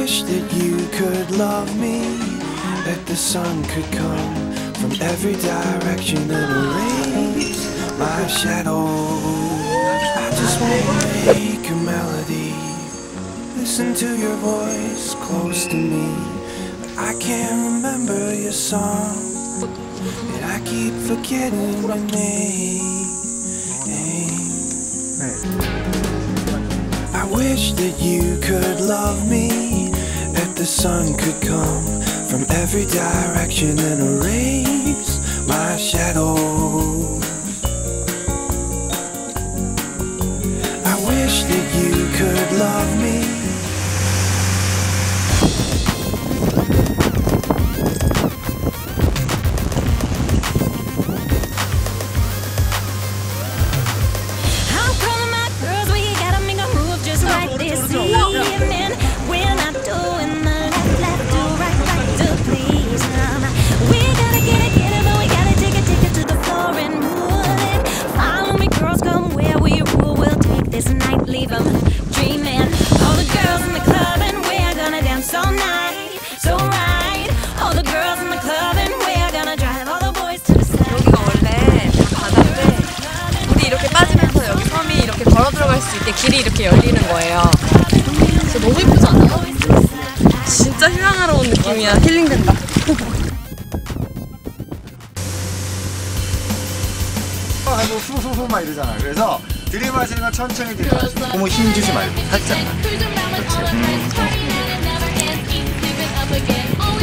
wish that you could love me, that the sun could come from every direction and erase my shadow. I just wanna make a melody, listen to your voice close to me, but I can't remember your song, and I keep forgetting my name. I wish that you could love me, that the sun could come from every direction and erase my shadow. I wish that you could love me. Leave them dreaming. All the girls in the club and we're gonna dance all night, so right. All the girls in the club and we're gonna drive all the boys to the side. 여기가 원래 바다인데 물이 이렇게 빠지면서 여기 섬이 이렇게 걸어 들어갈 수 있게 길이 이렇게 열리는 거예요. 진짜 너무 예쁘지 않아요? 진짜 휴양하러 온 느낌이야. 힐링된다. 아이고 후후후 막 이러잖아. 그래서 들이마시는 건 천천히 들이마시고 너무 힘주지 말고 살짝만. 그렇지.